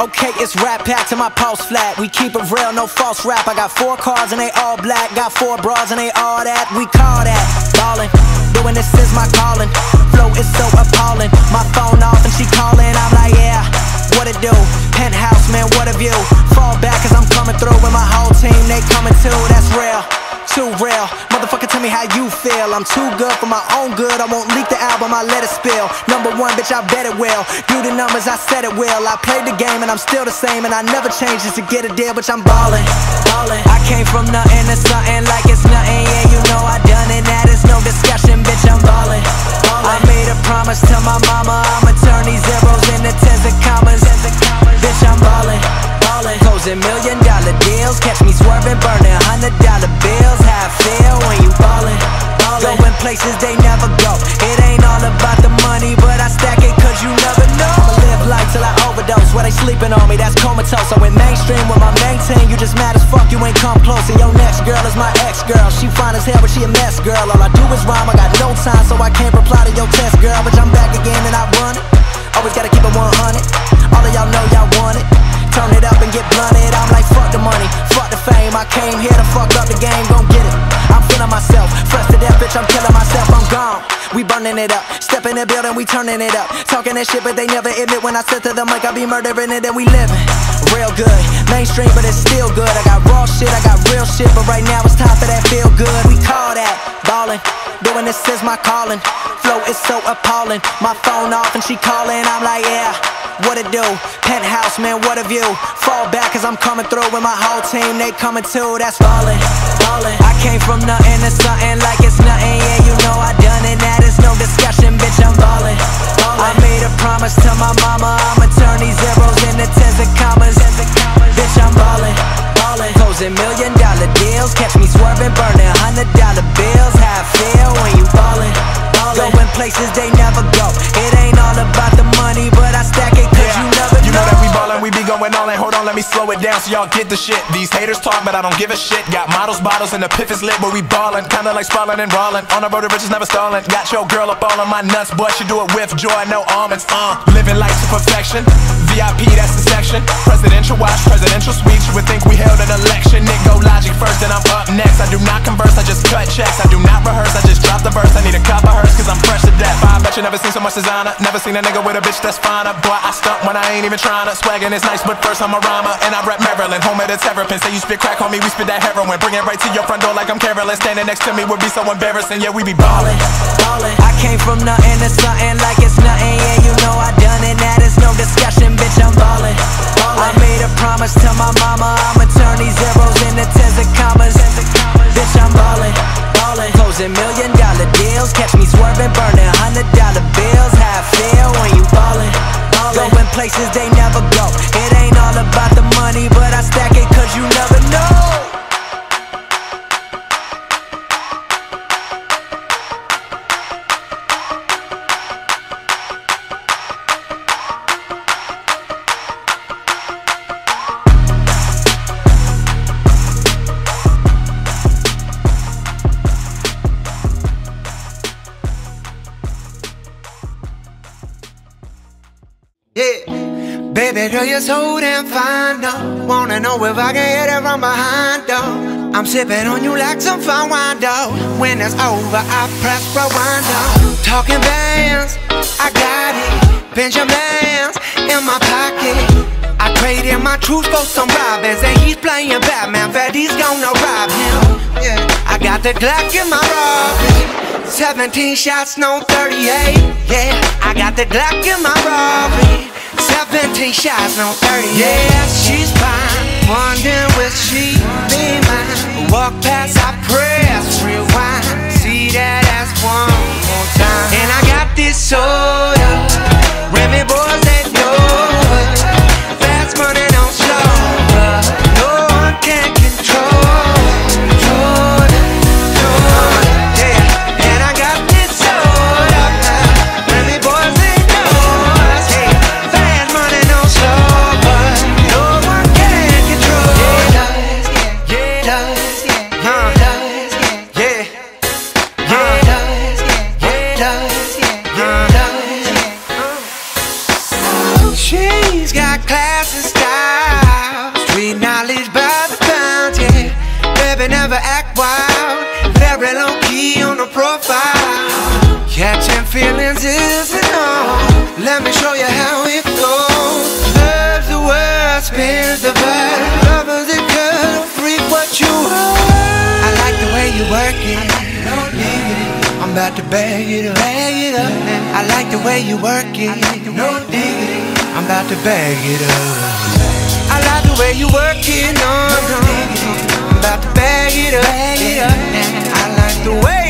Okay, it's rap pack to my pulse flat. We keep it real, no false rap. I got 4 cars and they all black. Got 4 bras and they all that. We call that ballin'. Doing this is my calling. Flow is so appalling. My phone off and she calling. I'm like, yeah, what it do? Penthouse, man, what a view. Fall back cause I'm coming through. And my whole team, they coming too. That's real, too real. Motherfucker, tell me how you feel. I'm too good for my own good. I won't leak the album, I let it spill. Number 1, bitch, I bet it will. Do the numbers, I said it will. I played the game and I'm still the same. And I never changed just to get a deal, bitch, I'm ballin', ballin'. I came from nothing to something like it's nothing. Yeah, you know I done it, that is no discussion, bitch, I'm ballin', ballin'. I made a promise to my mama, I'ma turn these zeros into tens and commas. Bitch, I'm ballin', ballin'. Closing $1 million deals, catch me swervin', burnin' $100 bills. How I feel when you ballin', ballin'. Going places they never go. It ain't all about the money, but I stack it cause you never know. I'ma live life till I overdose. Where they sleeping on me, that's comatose. I went mainstream with my maintain. You just mad as fuck, you ain't come close. And your next girl is my ex-girl. She fine as hell, but she a mess, girl. All I do is rhyme, I got no time, so I can't reply to your test, girl. But I'm back again and I run it. Always gotta keep it 100. All of y'all know y'all want it. Turn it up and get blunted. I'm like, fuck the money, fuck the fame. I came here to fuck up the game, gon' get it. I'm feeling myself, fresh to death, bitch, I'm killing myself, I'm gone. We burning it up, step in the building, we turning it up. Talking that shit, but they never admit when I said to them, like, I be murdering it and we living. Real good, mainstream, but it's still good. I got raw shit, I got real shit, but right now it's time for that feel good. We call that ballin', doing this is my calling. Flow is so appalling, my phone off and she calling, I'm like, yeah, what it do? Penthouse, man, what a view. Fall back cause I'm coming through. And my whole team, they coming too. That's ballin', ballin'. I came from nothing to something like it's nothing. Yeah, you know I done it, that is no discussion. Bitch, I'm ballin', ballin'. I made a promise to my mama, I'ma turn these zeros into tens and commas. Bitch, I'm ballin', ballin'. Closing $1 million deals, catch me swerving, burning $100 bills. How I feel when you ballin', ballin'. Going places they never go. It ain't all about the money, but I stack it cause you never know. You know that we ballin', we be going all in. Hold on, let me slow it down so y'all get the shit. These haters talk, but I don't give a shit. Got models, bottles, and the piff is lit, but we ballin'. Kinda like sprawlin' and rollin'. On the road to riches, never stallin'. Got your girl up all on my nuts, but she do it with joy, no almonds. Living life to perfection. VIP, that's the section. Presidential watch, presidential suite. You would think we held an election. It go Logic first, and I'm up next. I do not converse, I just cut checks. I do not rehearse, I just drop the verse. I need a cup of hers, cause I'm fresh to death. I bet you never seen so much designer. Never seen a nigga with a bitch that's finer. Boy, I stump when I ain't even tryna. Swaggin' is nice, but first I'm a rhymer. And I rap Maryland, home of the terrapin. Say you spit crack on me, we spit that heroin. Bring it right to your front door like I'm Carolyn. Standing next to me would be so embarrassing. Yeah, we be ballin', ballin'. I came from nothing to something like it's nothing. Yeah, you know I done it, that is no discussion. Bitch, I'm ballin', ballin'. I made a promise to my mama, I'ma turn these zeros into tens and commas. Bitch, I'm ballin', ballin'. Closing $1 million deals, catch me swerving, burning $100 bills. How I feel when you ballin', ballin'. Going places they never go. It ain't all about the money, but I stack it cause you never know. Baby girl, you're so damn fine, though. Wanna know if I can hit it from behind, though. I'm sipping on you like some fine wine, though. When it's over, I press rewind, though. Talking bands, I got it. Benjamins in my pocket. I traded my truth for some robins, and he's playing Batman. Freddy's gonna rob him. Yeah. I got the Glock in my robbery. 17 shots, no 38. Yeah, I got the Glock in my robbery. 17 shots, no 30. Yeah, she's fine. Wondering will she be mine. Walk past, I press rewind. See that ass one more time. And I got this soda. Remy boys, they know it. Fast money, don't slow up. No one can control it. Control it, control it. Yeah, and I got this soda. Remy boys, they know it. Yeah. She's got classes. living ever act wild, very low key on the profile. Catching feelings isn't all. Let me show you how it goes. Love's the word, spins the verb. Lovers and girls, freak what you are. I like the way you work it. I'm about to bag it up. I like the way you work it. I'm about to bag it up. I like the way you work it. I'm about to bag it up. I like the way.